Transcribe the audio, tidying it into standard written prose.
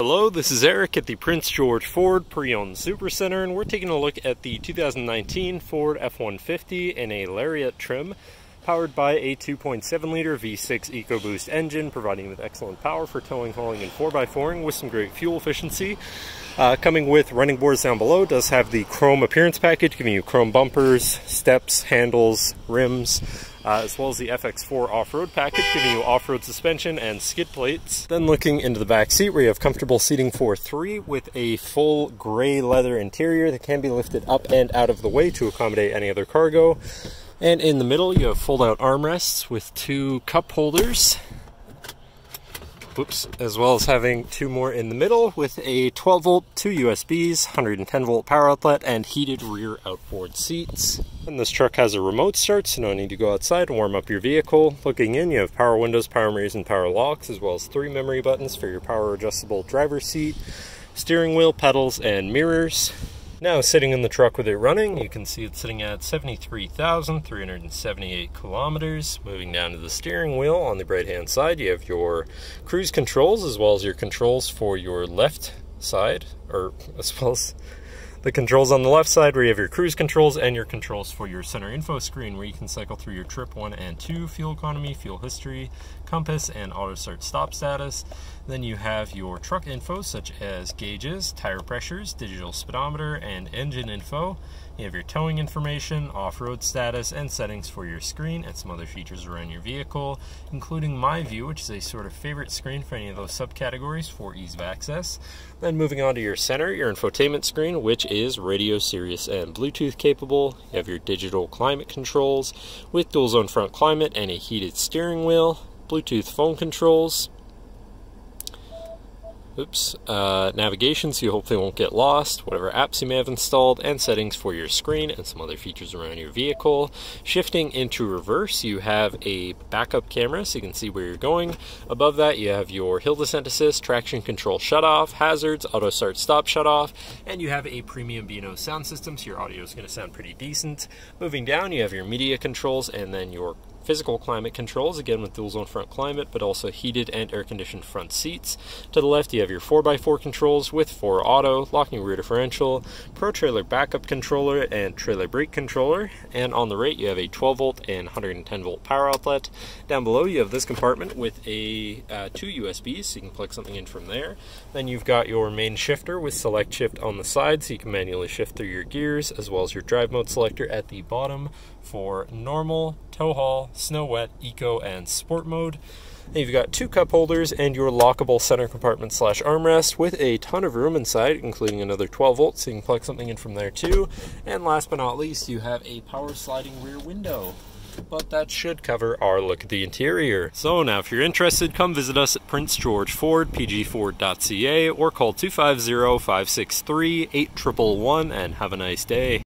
Hello, this is Eric at the Prince George Ford Pre-Owned Supercentre, and we're taking a look at the 2019 Ford F-150 in a Lariat trim, powered by a 2.7-liter V6 EcoBoost engine, providing with excellent power for towing, hauling, and 4x4ing with some great fuel efficiency. Coming with running boards down below, does have the chrome appearance package, giving you chrome bumpers, steps, handles, rims, as well as the FX4 off-road package, giving you off-road suspension and skid plates. Then looking into the back seat, where you have comfortable seating for three with a full gray leather interior that can be lifted up and out of the way to accommodate any other cargo. And in the middle, you have fold-out armrests with two cup holders, as well as having two more in the middle with a 12-volt, two USBs, 110-volt power outlet, and heated rear outboard seats. And this truck has a remote start, so no need to go outside and warm up your vehicle. Looking in, you have power windows, power mirrors, and power locks, as well as three memory buttons for your power-adjustable driver's seat, steering wheel, pedals, and mirrors. Now sitting in the truck with it running, you can see it's sitting at 73,378 kilometers. Moving down to the steering wheel, on the right-hand side, you have your cruise controls, as well as your controls for your left side, or as well as the controls on the left side, where you have your cruise controls and your controls for your center info screen, where you can cycle through your trip 1 and 2, fuel economy, fuel history, compass, and auto start stop status. Then you have your truck info, such as gauges, tire pressures, digital speedometer, and engine info. You have your towing information, off-road status, and settings for your screen, and some other features around your vehicle, including My View, which is a sort of favorite screen for any of those subcategories for ease of access. Then moving on to your center, your infotainment screen, which is radio, Sirius, and Bluetooth capable. You have your digital climate controls with dual zone front climate and a heated steering wheel, Bluetooth phone controls, navigation, so you hopefully won't get lost, whatever apps you may have installed, and settings for your screen and some other features around your vehicle. Shifting into reverse, you have a backup camera, so you can see where you're going. Above that, you have your hill descent assist, traction control shutoff, hazards, auto start stop shutoff, and you have a premium B&O sound system, so your audio is going to sound pretty decent. Moving down, you have your media controls, and then your physical climate controls, again with dual zone front climate, but also heated and air-conditioned front seats. To the left, you have your 4x4 controls with 4 auto, locking rear differential, pro trailer backup controller, and trailer brake controller. And on the right, you have a 12-volt and 110-volt power outlet. Down below, you have this compartment with a two USBs, so you can plug something in from there. Then you've got your main shifter with select shift on the side, so you can manually shift through your gears, as well as your drive mode selector at the bottom for normal, tow haul, snow wet, eco, and sport mode. And you've got two cup holders and your lockable center compartment / armrest with a ton of room inside, including another 12 volts, so you can plug something in from there too. And last but not least, you have a power sliding rear window. But that should cover our look at the interior. So now if you're interested, come visit us at Prince George Ford, pg4.ca, or call 250-563-8111 and have a nice day.